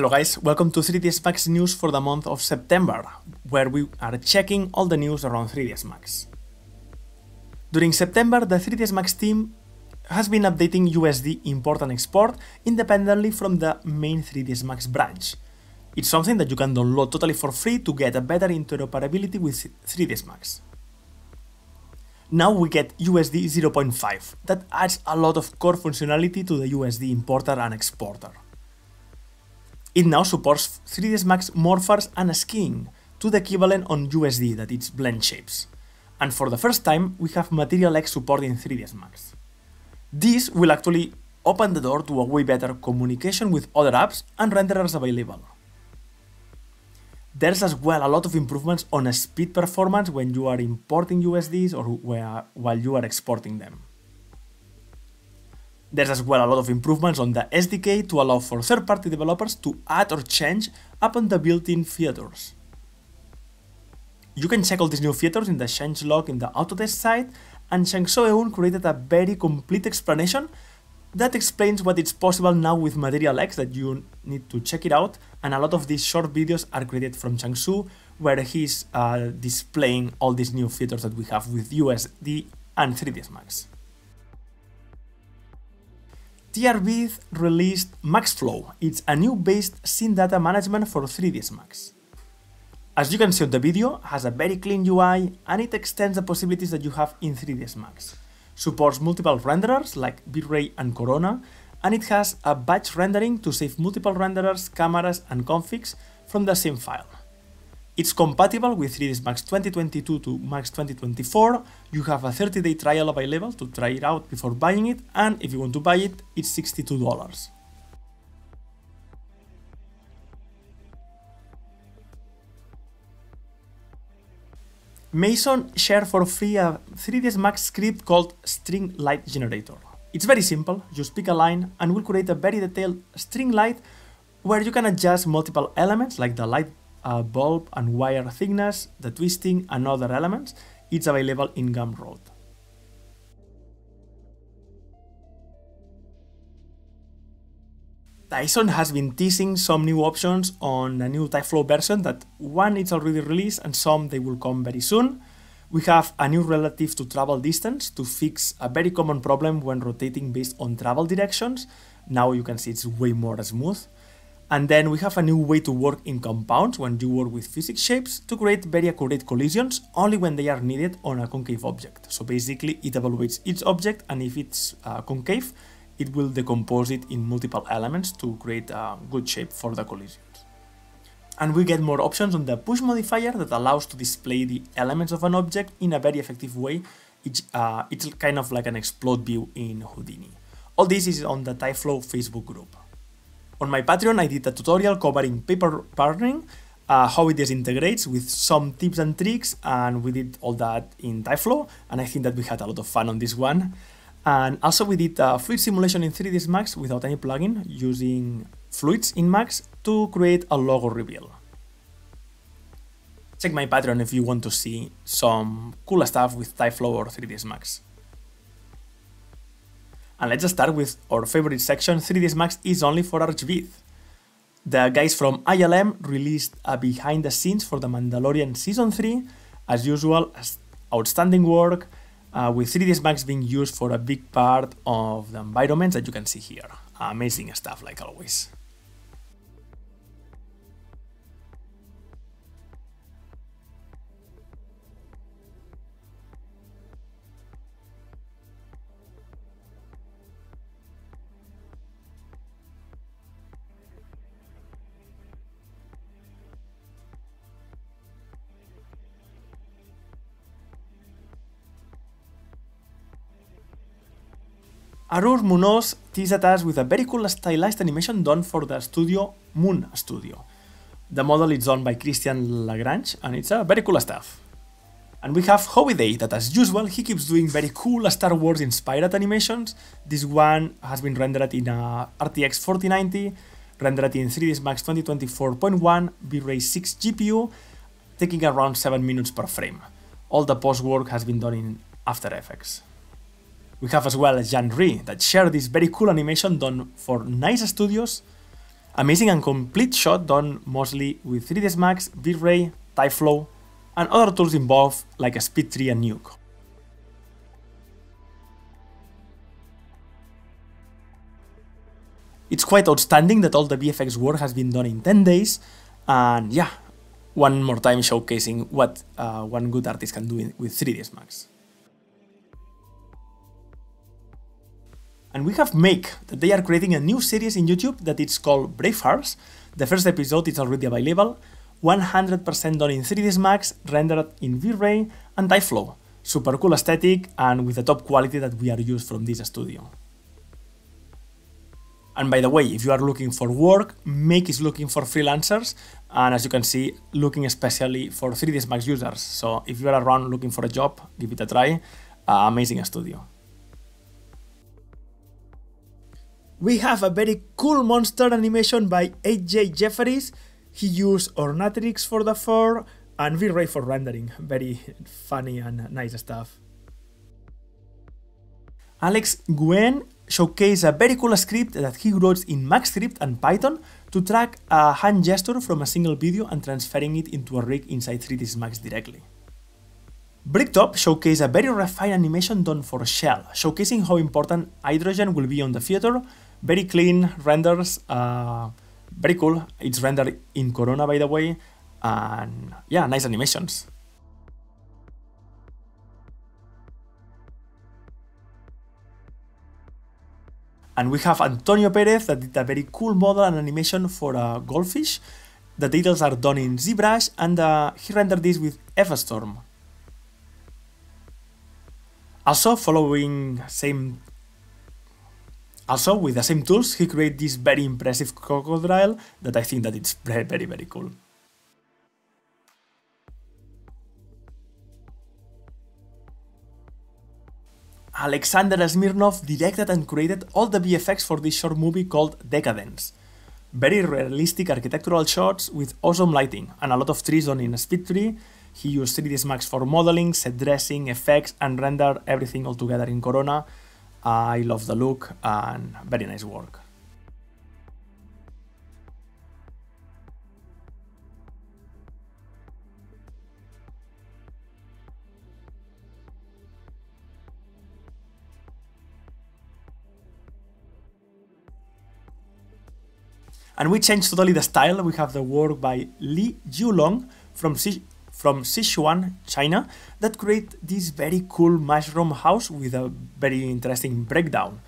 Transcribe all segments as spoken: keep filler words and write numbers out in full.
Hello guys, welcome to three D S Max news for the month of September, where we are checking all the news around three D S Max. During September, the three D S Max team has been updating U S D import and export independently from the main three D S Max branch. It's something that you can download totally for free to get a better interoperability with three D S Max. Now we get U S D zero point five, that adds a lot of core functionality to the U S D importer and exporter. It now supports three D S Max morphers and skiing, to the equivalent on U S D that it's blend shapes. And for the first time, we have MaterialX support in three D S Max. This will actually open the door to a way better communication with other apps and renderers available. There's as well a lot of improvements on speed performance when you are importing U S Ds or where, while you are exporting them. There's as well a lot of improvements on the S D K to allow for third-party developers to add or change upon the built-in features. You can check all these new features in the changelog in the Autodesk site, and Shang-Sue Eun created a very complete explanation that explains what is possible now with MaterialX, that you need to check it out, and a lot of these short videos are created from Shang-Sue, where he's uh, displaying all these new features that we have with U S D and three D S Max. T R B released MaxFlow. It's a new based scene data management for three D S Max. As you can see on the video, it has a very clean U I and it extends the possibilities that you have in three D S Max. Supports multiple renderers like V-Ray and Corona, and it has a batch rendering to save multiple renderers, cameras and configs from the same file. It's compatible with three D S Max twenty twenty-two to Max twenty twenty-four, you have a thirty day trial available to try it out before buying it, and if you want to buy it, it's sixty-two dollars. Mason shared for free a three D S Max script called String Light Generator. It's very simple, just pick a line and will create a very detailed string light where you can adjust multiple elements like the light Uh, bulb and wire thickness, the twisting and other elements. It's available in Gumroad. Tyson has been teasing some new options on a new Tyflow version that one is already released and some they will come very soon. We have a new relative to travel distance to fix a very common problem when rotating based on travel directions. Now you can see it's way more smooth. And then we have a new way to work in compounds when you work with physics shapes to create very accurate collisions only when they are needed on a concave object. So basically it evaluates each object, and if it's uh, concave, it will decompose it in multiple elements to create a good shape for the collisions. And we get more options on the push modifier that allows to display the elements of an object in a very effective way. It's, uh, it's kind of like an explode view in Houdini. All this is on the Tyflow Facebook group. On my Patreon, I did a tutorial covering paper partnering, uh, how it disintegrates with some tips and tricks, and we did all that in Tyflow, and I think that we had a lot of fun on this one. And also we did a fluid simulation in three D S Max without any plugin, using fluids in Max to create a logo reveal. Check my Patreon if you want to see some cool stuff with Tyflow or three D S Max. And let's start with our favorite section, three D S Max is only for Archviz. The guys from I L M released a behind the scenes for The Mandalorian Season three, as usual, as outstanding work, uh, with three D S Max being used for a big part of the environments that you can see here. Amazing stuff, like always. Arthur Munoz teased us with a very cool stylized animation done for the studio Moon Studio. The model is done by Christian Lagrange, and it's a very cool stuff. And we have Howie Day, that as usual he keeps doing very cool Star Wars inspired animations. This one has been rendered in a R T X forty ninety, rendered in three D S Max twenty twenty-four point one, V-Ray six G P U, taking around seven minutes per frame. All the post work has been done in After Effects. We have as well Jan Ri, that shared this very cool animation done for Nice Studios, Amazing and complete shot done mostly with three D S Max, V-Ray, Tyflow, and other tools involved like Speedtree and Nuke. It's quite outstanding that all the V F X work has been done in ten days, and yeah, one more time showcasing what uh, one good artist can do in, with three D S Max. And we have Make, that they are creating a new series in YouTube that it's called Bravehearts. The first episode is already available, one hundred percent done in three D S Max, rendered in V-Ray and Tyflow. Super cool aesthetic and with the top quality that we are used from this studio. And by the way, if you are looking for work, Make is looking for freelancers, and as you can see, looking especially for three D S Max users. So if you are around looking for a job, give it a try. Uh, amazing studio. We have a very cool monster animation by A J Jefferies. He used Ornatrix for the fur and V-Ray for rendering. Very funny and nice stuff. Alex Nguyen showcased a very cool script that he wrote in MaxScript and Python to track a hand gesture from a single video and transferring it into a rig inside three D S Max directly. Bricktop showcased a very refined animation done for Shell, showcasing how important hydrogen will be on the future. Very clean renders, uh, very cool. It's rendered in Corona, by the way, and yeah, nice animations. And we have Antonio Perez that did a very cool model and animation for a goldfish. The details are done in ZBrush, and uh, he rendered this with F-Storm. Also, following same. Also, with the same tools, he created this very impressive crocodile that I think that it's very, very, very cool. Alexander Smirnov directed and created all the V F X for this short movie called Decadence. Very realistic architectural shots with awesome lighting and a lot of trees done in Speedtree. He used three D S Max for modeling, set dressing, effects, and rendered everything all together in Corona. I love the look and very nice work. And we changed totally the style. We have the work by Lee Jiulong from, si from Sichuan, China, that create this very cool mushroom house with a very interesting breakdown.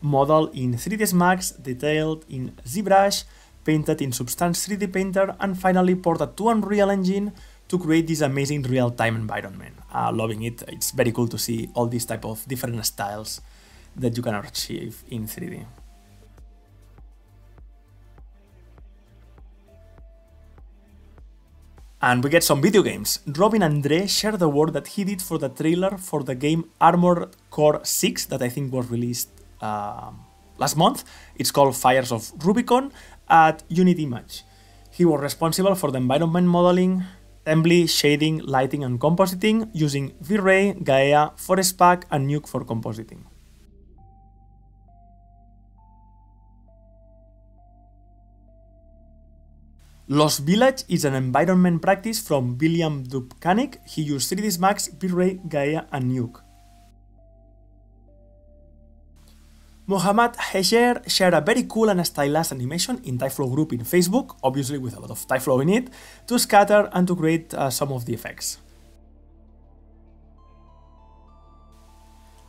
Model in three D S Max, detailed in ZBrush, painted in Substance three D Painter, and finally ported to Unreal Engine to create this amazing real-time environment. Uh, loving it. It's very cool to see all these type of different styles that you can achieve in three D. And we get some video games. Robin Andre shared the work that he did for the trailer for the game Armored Core six that I think was released uh, last month. It's called Fires of Rubicon at Unity Image. He was responsible for the environment modeling, assembly, shading, lighting and compositing using V-Ray, Gaea, Forest Pack and Nuke for compositing. Lost Village is an environment practice from William Dubkanik. He used three D S Max, V-Ray, Gaea and Nuke. Mohamed Hejair shared a very cool and stylized animation in Tyflow group in Facebook, obviously with a lot of Tyflow in it, to scatter and to create uh, some of the effects.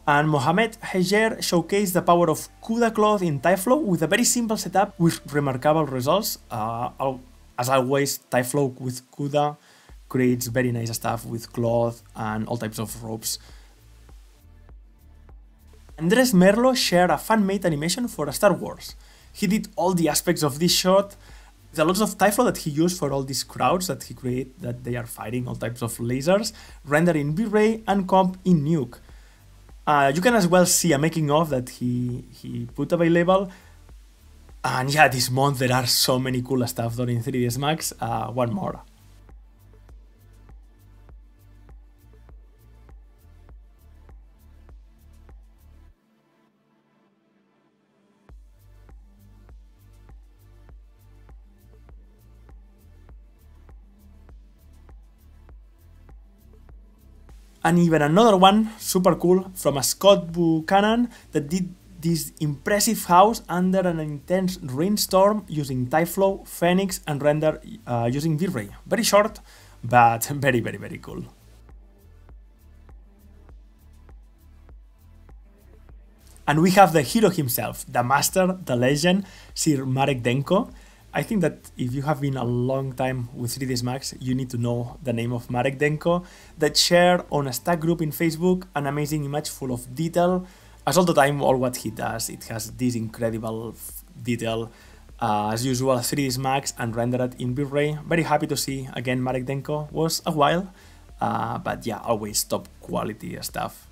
And Mohamed Hejair showcased the power of CUDA cloth in Tyflow with a very simple setup with remarkable results. Uh, As always, Tyflow with CUDA creates very nice stuff with cloth and all types of ropes. Andres Merlo shared a fan-made animation for Star Wars. He did all the aspects of this shot. There's a lot of Tyflow that he used for all these crowds that he created, that they are fighting all types of lasers, rendered in V-Ray and comp in Nuke. Uh, you can as well see a making-of that he, he put available. And yeah, this month there are so many cool stuff done in three D S Max, uh, one more. and even another one, super cool, from a Scott Buchanan that did this impressive house under an intense rainstorm using Tyflow, Phoenix, and render uh, using V-Ray. Very short, but very, very, very cool. And we have the hero himself, the master, the legend, Sir Marek Denko. I think that if you have been a long time with three D S Max, you need to know the name of Marek Denko, that shared on a stack group in Facebook an amazing image full of detail. As all the time, all what he does, it has this incredible detail. Uh, as usual, three D S Max and rendered in V-Ray. Very happy to see again Marek Denko. Was a while, uh, but yeah, always top quality stuff.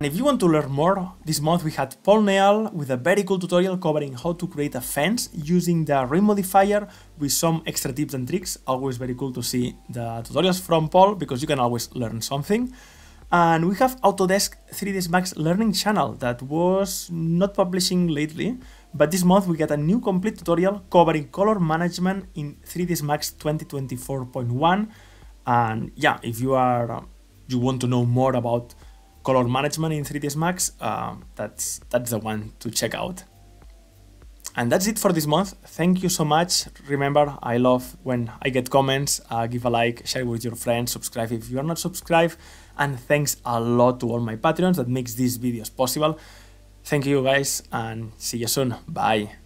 And if you want to learn more, this month we had Paul Neal with a very cool tutorial covering how to create a fence using the rim modifier with some extra tips and tricks. Always very cool to see the tutorials from Paul because you can always learn something. And we have Autodesk three D S Max Learning channel that was not publishing lately, but this month we get a new complete tutorial covering color management in three D S Max twenty twenty-four point one. And yeah, if you are you want to know more about color management in three D S Max, uh, that's, that's the one to check out. And that's it for this month. Thank you so much. Remember, I love when I get comments. Uh, give a like, share with your friends, subscribe if you are not subscribed. And thanks a lot to all my Patreons that makes these videos possible. Thank you guys and see you soon. Bye.